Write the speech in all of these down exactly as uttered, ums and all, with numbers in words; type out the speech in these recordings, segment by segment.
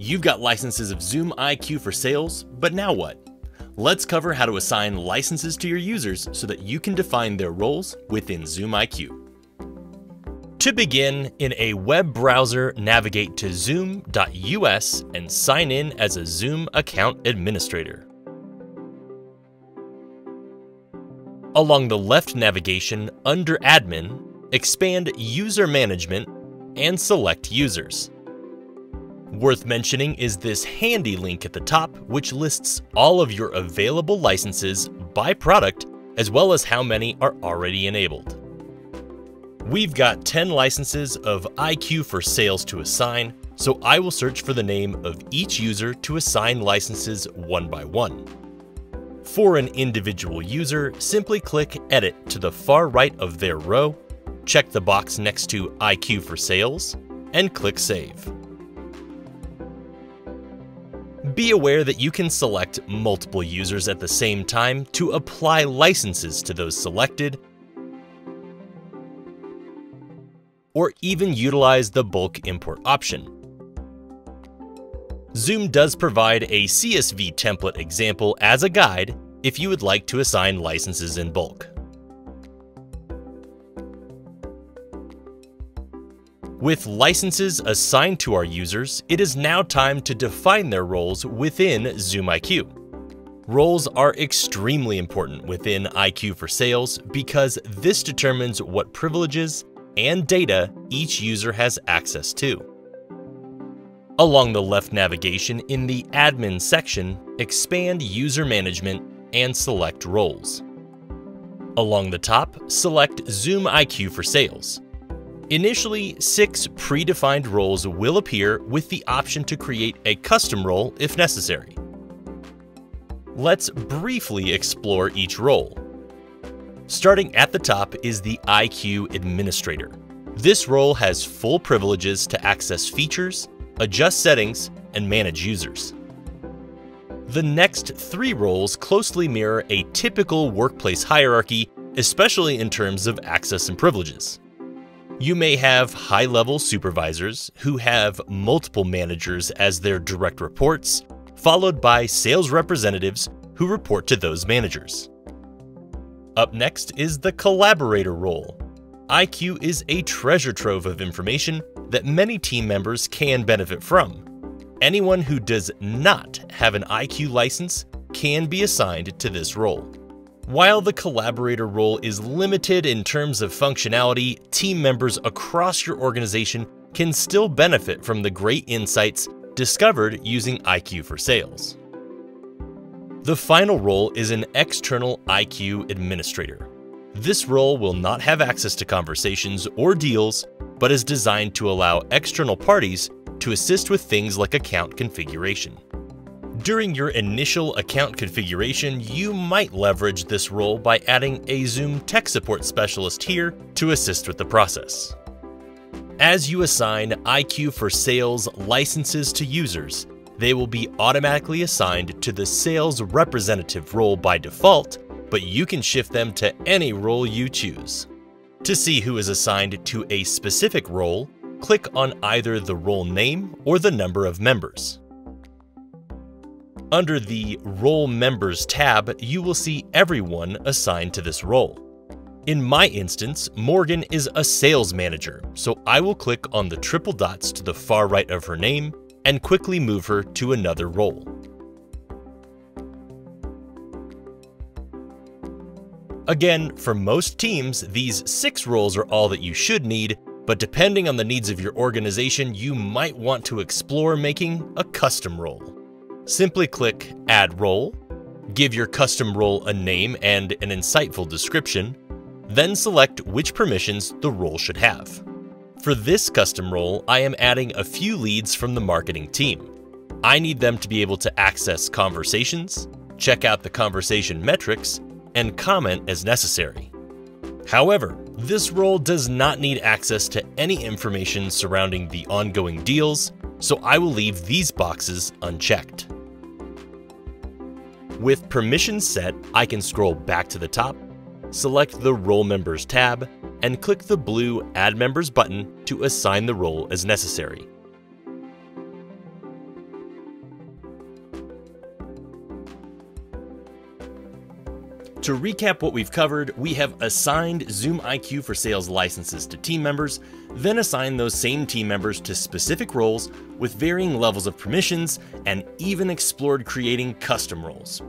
You've got licenses of Zoom I Q for Sales, but now what? Let's cover how to assign licenses to your users so that you can define their roles within Zoom I Q. To begin, in a web browser, navigate to zoom dot U S and sign in as a Zoom account administrator. Along the left navigation, under Admin, expand User Management and select Users. Worth mentioning is this handy link at the top, which lists all of your available licenses by product, as well as how many are already enabled. We've got ten licenses of I Q for Sales to assign, so I will search for the name of each user to assign licenses one by one. For an individual user, simply click Edit to the far right of their row, check the box next to I Q for Sales, and click Save. Be aware that you can select multiple users at the same time to apply licenses to those selected, or even utilize the bulk import option. Zoom does provide a C S V template example as a guide if you would like to assign licenses in bulk. With licenses assigned to our users, it is now time to define their roles within Zoom I Q. Roles are extremely important within I Q for Sales because this determines what privileges and data each user has access to. Along the left navigation in the Admin section, expand User Management and select Roles. Along the top, select Zoom I Q for Sales. Initially, six predefined roles will appear with the option to create a custom role if necessary. Let's briefly explore each role. Starting at the top is the I Q Administrator. This role has full privileges to access features, adjust settings, and manage users. The next three roles closely mirror a typical workplace hierarchy, especially in terms of access and privileges. You may have high-level supervisors who have multiple managers as their direct reports, followed by sales representatives who report to those managers. Up next is the Collaborator role. I Q is a treasure trove of information that many team members can benefit from. Anyone who does not have an I Q license can be assigned to this role. While the Collaborator role is limited in terms of functionality, team members across your organization can still benefit from the great insights discovered using I Q for Sales. The final role is an External I Q Administrator. This role will not have access to conversations or deals, but is designed to allow external parties to assist with things like account configuration. During your initial account configuration, you might leverage this role by adding a Zoom Tech Support Specialist here to assist with the process. As you assign I Q for Sales licenses to users, they will be automatically assigned to the Sales Representative role by default, but you can shift them to any role you choose. To see who is assigned to a specific role, click on either the role name or the number of members. Under the Role Members tab, you will see everyone assigned to this role. In my instance, Morgan is a sales manager, so I will click on the triple dots to the far right of her name and quickly move her to another role. Again, for most teams, these six roles are all that you should need, but depending on the needs of your organization, you might want to explore making a custom role. Simply click Add Role, give your custom role a name and an insightful description, then select which permissions the role should have. For this custom role, I am adding a few leads from the marketing team. I need them to be able to access conversations, check out the conversation metrics, and comment as necessary. However, this role does not need access to any information surrounding the ongoing deals, so I will leave these boxes unchecked. With permissions set, I can scroll back to the top, select the Role Members tab, and click the blue Add Members button to assign the role as necessary. To recap what we've covered, we have assigned Zoom I Q for Sales licenses to team members, then assigned those same team members to specific roles with varying levels of permissions, and even explored creating custom roles.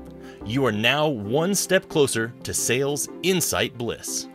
You are now one step closer to sales insight bliss.